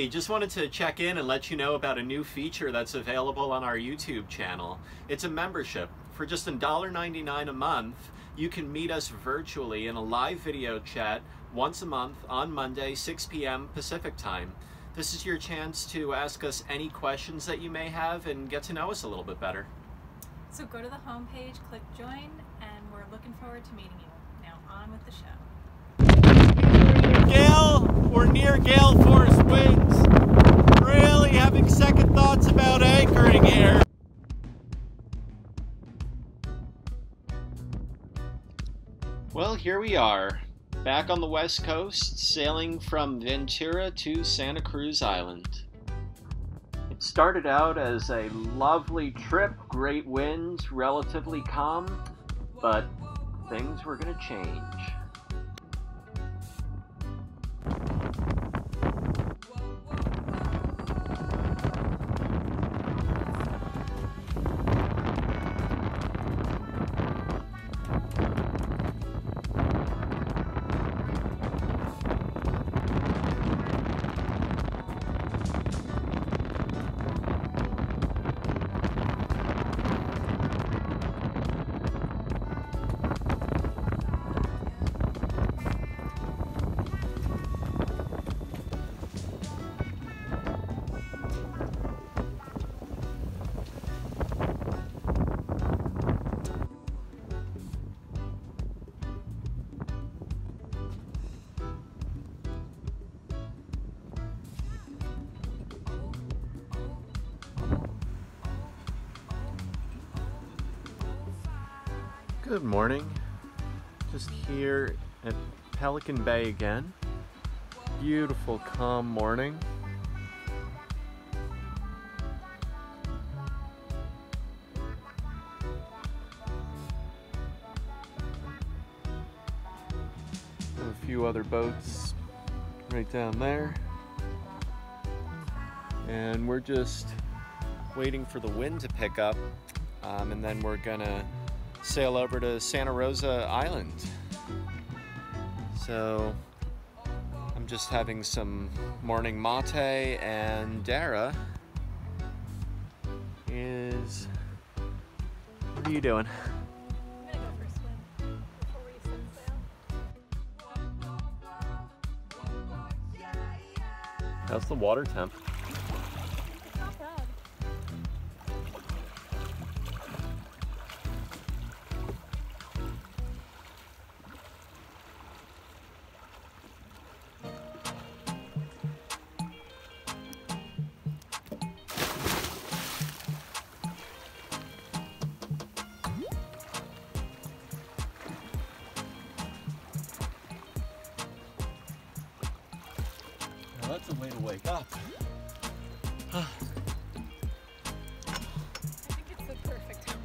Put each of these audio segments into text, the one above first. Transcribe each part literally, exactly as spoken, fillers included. Hey, just wanted to check in and let you know about a new feature that's available on our YouTube channel. It's a membership. For just one dollar ninety-nine a month, you can meet us virtually in a live video chat once a month on Monday, six p m Pacific time. This is your chance to ask us any questions that you may have and get to know us a little bit better. So go to the homepage, click join, and we're looking forward to meeting you. Now on with the show. Gale or near gale force winds. Really having second thoughts about anchoring here. Well, here we are, back on the west coast, sailing from Ventura to Santa Cruz Island. It started out as a lovely trip, great winds, relatively calm, but things were going to change. Good morning, just here at Pelican Bay again. Beautiful, calm morning. And a few other boats right down there. And we're just waiting for the wind to pick up, um, and then we're gonna sail over to Santa Rosa Island. So I'm just having some morning mate, and Dara is... What are you doing? I'm gonna go for a swim before we set sail. How's the water temp? That's a way to wake up. I think it's the perfect time.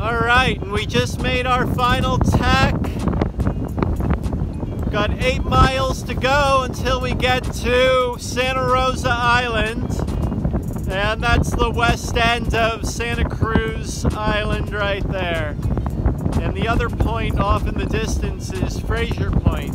All right, and we just made our final tack. Got eight miles to go until we get to Santa Rosa Island. And that's the west end of Santa Cruz Island right there. And the other point off in the distance is Fraser Point.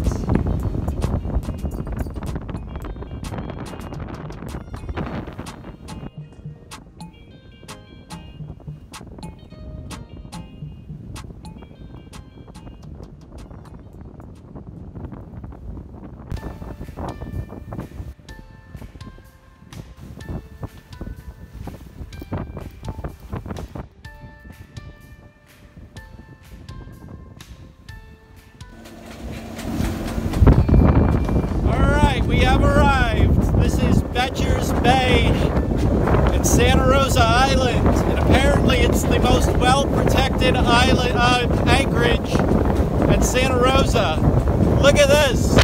Island uh, anchorage at Santa Rosa. Look at this.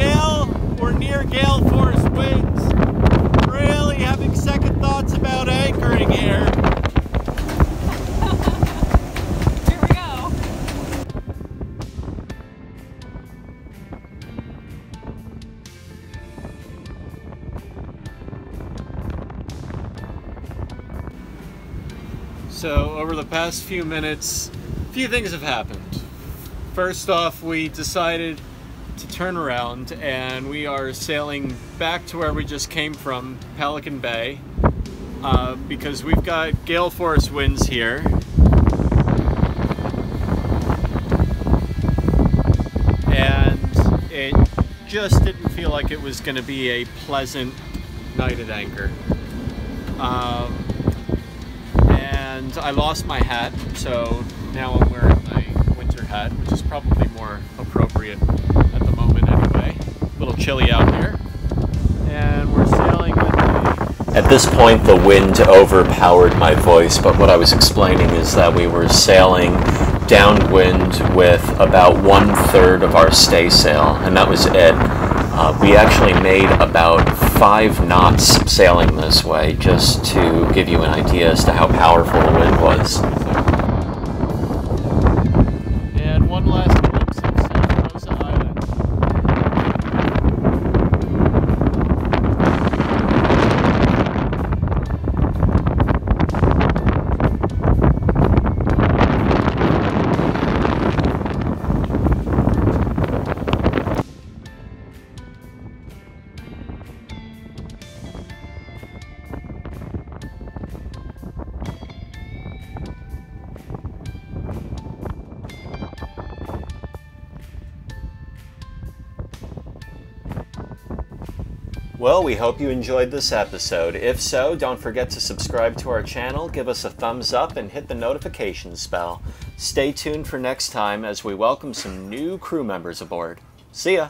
Gale or near gale force winds. Really having second thoughts about anchoring here. So over the past few minutes, a few things have happened. First off, we decided to turn around and we are sailing back to where we just came from, Pelican Bay, uh, because we've got gale force winds here. And it just didn't feel like it was gonna be a pleasant night at anchor. Um, And I lost my hat, so now I'm wearing my winter hat, which is probably more appropriate at the moment anyway. A little chilly out here. And we're sailing with the... At this point, the wind overpowered my voice, but what I was explaining is that we were sailing downwind with about one-third of our staysail, and that was it. Uh, we actually made about five knots sailing this way, just to give you an idea as to how powerful the wind was. And one last look at Santa Rosa Island. Well, we hope you enjoyed this episode. If so, don't forget to subscribe to our channel, give us a thumbs up, and hit the notifications bell. Stay tuned for next time as we welcome some new crew members aboard. See ya!